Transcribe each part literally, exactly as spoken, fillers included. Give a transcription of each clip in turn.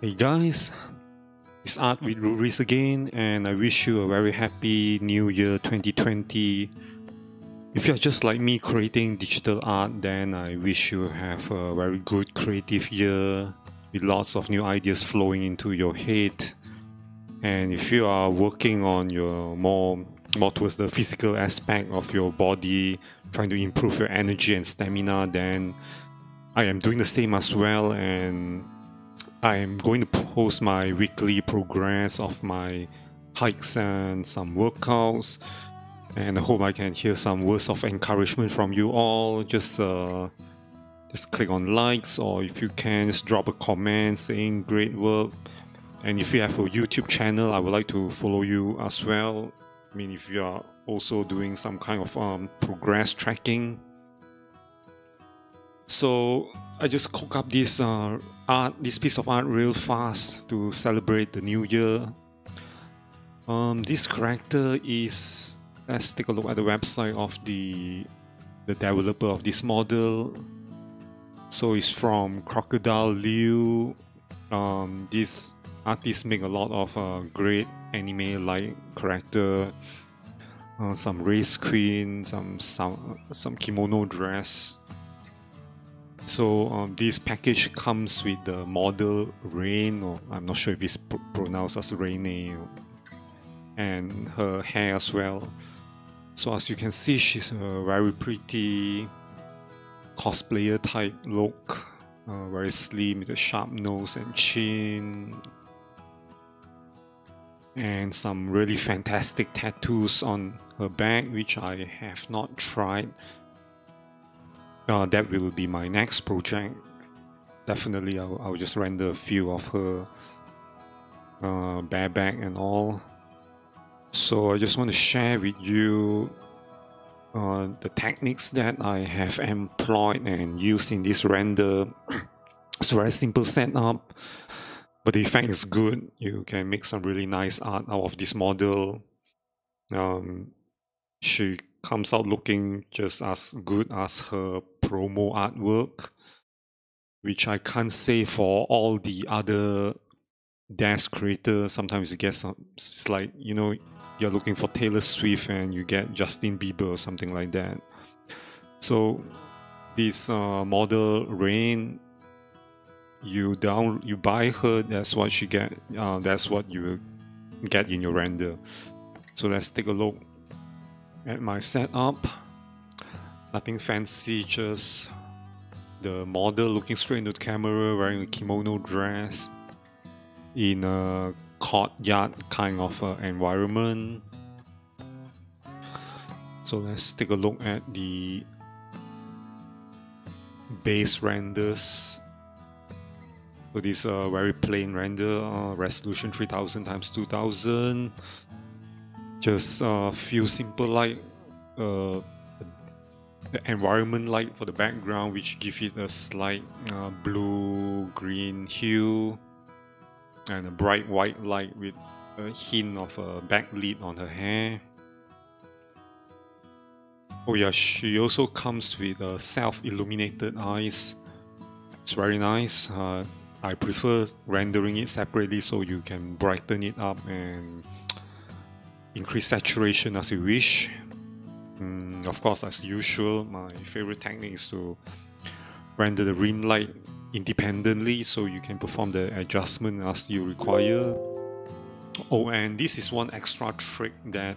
Hey guys, it's Art with Ruris again, and I wish you a very happy new year twenty twenty. If you're just like me creating digital art, then I wish you have a very good creative year with lots of new ideas flowing into your head. And if you are working on your more, more towards the physical aspect of your body, trying to improve your energy and stamina, then I am doing the same as well, and I'm going to post my weekly progress of my hikes and some workouts, and I hope I can hear some words of encouragement from you all. Just uh, just click on likes, or if you can, just drop a comment saying great work. And if you have a YouTube channel, I would like to follow you as well. I mean, if you are also doing some kind of um, progress tracking. So I just cooked up this uh, art, this piece of art real fast to celebrate the new year. Um, this character is, let's take a look at the website of the, the developer of this model. So it's from CrocodileLiu. Um, these artists make a lot of uh, great anime-like character. Uh, some race queen, some, some, some kimono dress. So um, this package comes with the model Reine, or I'm not sure if it's pr pronounced as Reine, and her hair as well. So as you can see, she's a very pretty cosplayer type look, uh, very slim with a sharp nose and chin, and some really fantastic tattoos on her back, which I have not tried. Uh, that will be my next project. Definitely, I'll, I'll just render a few of her uh, bareback and all. So I just want to share with you uh, the techniques that I have employed and used in this render. It's a very simple setup, but the effect is good. You can make some really nice art out of this model. Um, she comes out looking just as good as her promo artwork, which I can't say for all the other D A S creators. Sometimes you get some, it's like, you know, you're looking for Taylor Swift and you get Justin Bieber or something like that. So this uh, model Reine, you down you buy her, that's what she get, uh, that's what you will get in your render. So let's take a look at my setup. Nothing fancy, just the model looking straight into the camera, wearing a kimono dress in a courtyard kind of uh, environment. So let's take a look at the base renders. So this is uh, a very plain render, uh, resolution three thousand times two thousand. Just a uh, few simple light, uh, the environment light for the background, which gives it a slight uh, blue-green hue, and a bright white light with a hint of a backlit on her hair. Oh yeah, she also comes with uh, self-illuminated eyes. It's very nice. Uh, I prefer rendering it separately so you can brighten it up and increase saturation as you wish. Mm, of course, as usual, my favorite technique is to render the rim light independently so you can perform the adjustment as you require. Oh, and this is one extra trick that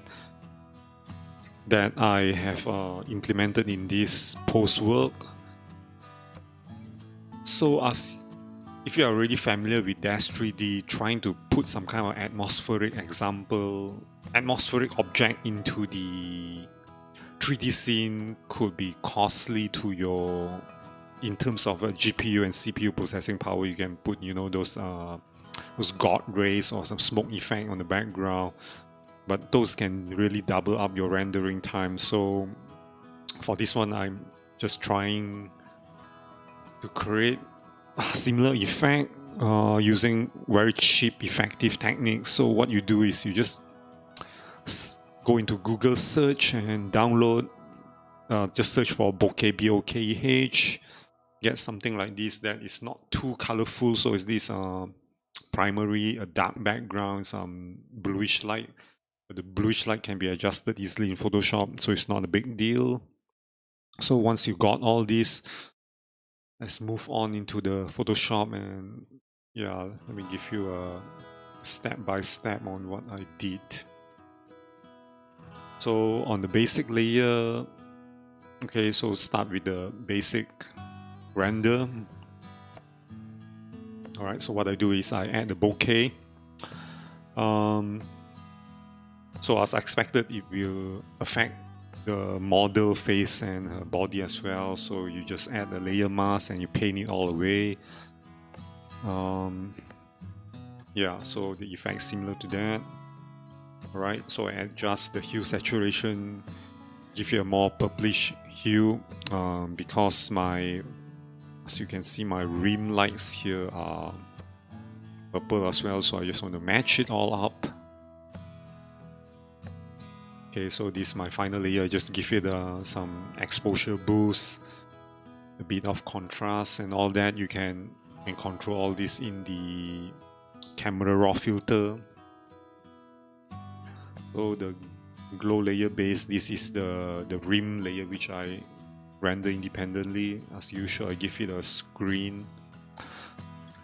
that I have uh, implemented in this post work. So as if you are already familiar with D A S three D, trying to put some kind of atmospheric example, atmospheric object into the three D scene could be costly to your, in terms of a G P U and C P U processing power. You can put, you know, those uh, those god rays or some smoke effect on the background, but those can really double up your rendering time. So for this one, I'm just trying to create similar effect uh, using very cheap effective techniques. So what you do is you just go into Google search and download, uh, just search for Bokeh, B O K E H. Get something like this that is not too colorful. So it's this uh, primary, a dark background, some bluish light. But the bluish light can be adjusted easily in Photoshop, so it's not a big deal. So once you got all this, let's move on into the Photoshop, and yeah, let me give you a step-by-step on what I did. So on the basic layer, okay, so start with the basic render. Alright, so what I do is I add the bokeh. Um, so as expected, it will affect the model face and her body as well. So you just add a layer mask and you paint it all the way. Um, yeah, so the effect is similar to that. Alright, so I adjust the hue saturation, give you a more purplish hue, um, because my, as you can see, my rim lights here are purple as well, so I just want to match it all up. Okay, so this is my final layer. I just give it uh, some exposure boost, a bit of contrast and all that. You can, can control all this in the Camera Raw Filter. So the glow layer base, this is the, the rim layer which I render independently. As usual, I give it a screen.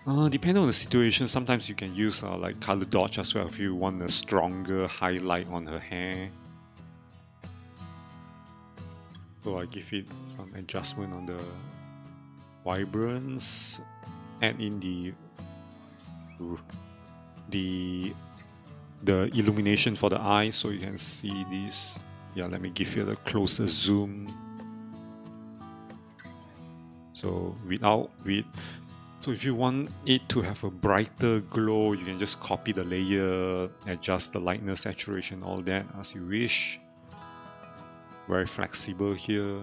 Uh, depending on the situation, sometimes you can use uh, like color dodge as well if you want a stronger highlight on her hair. So I give it some adjustment on the vibrance, add in the the the illumination for the eye, so you can see this. Yeah, let me give you a closer zoom. So without with, so if you want it to have a brighter glow, you can just copy the layer, adjust the lightness, saturation, all that as you wish. Very flexible here.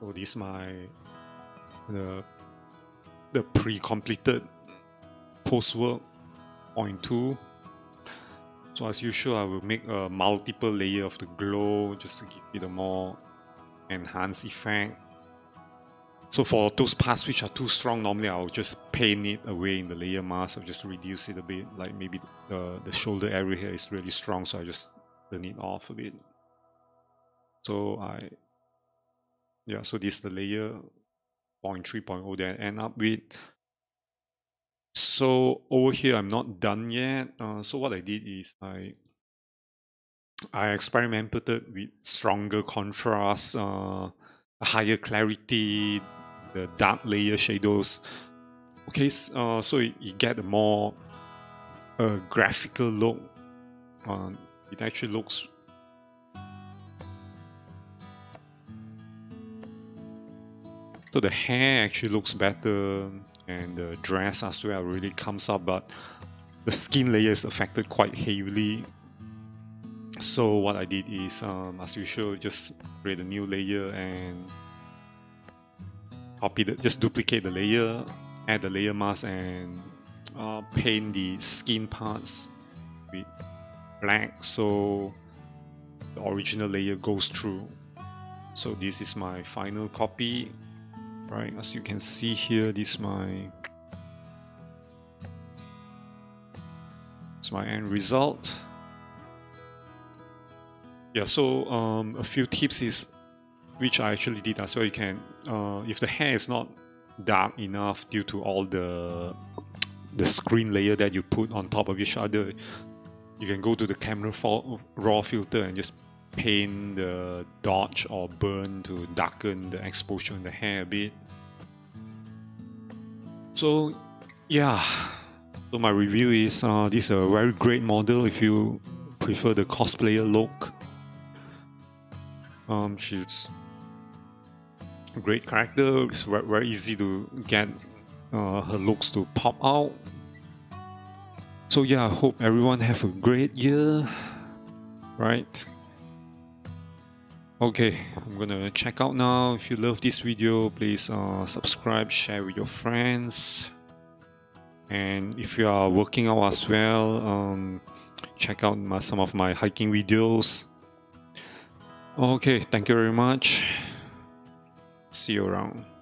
So this is my the the pre-completed post work point two. So as usual, I will make a multiple layer of the glow just to give it a more enhanced effect. So for those parts which are too strong, normally I'll just paint it away in the layer mask. I'll just reduce it a bit, like maybe the, the shoulder area here is really strong, so I just turn it off a bit. So I, yeah, so this is the layer zero point three point zero that I end up with. So over here, I'm not done yet. Uh, so what I did is I, I experimented with stronger contrast, uh, higher clarity, the dark layer shadows. Okay, uh, so you, you get a more uh, graphical look. Uh, it actually looks so the hair actually looks better, and the dress as well really comes up, but the skin layer is affected quite heavily. So what I did is, um, as usual, just create a new layer and copy the, just duplicate the layer, add the layer mask, and uh, paint the skin parts with black, so the original layer goes through. So this is my final copy, right? As you can see here, this is my, this is my end result. Yeah, so um, a few tips is, which I actually did as well. You can, uh, if the hair is not dark enough due to all the the screen layer that you put on top of each other, you can go to the Camera Raw Filter and just paint the dodge or burn to darken the exposure in the hair a bit. So yeah, so my review is, uh, this is a very great model if you prefer the cosplayer look. Um, she's a great character. It's very easy to get uh, her looks to pop out. So yeah, I hope everyone have a great year. Right? Okay, I'm gonna check out now. If you love this video, please uh, subscribe, share with your friends. And if you are working out as well, um, check out my, some of my hiking videos. Okay, thank you very much. See you around.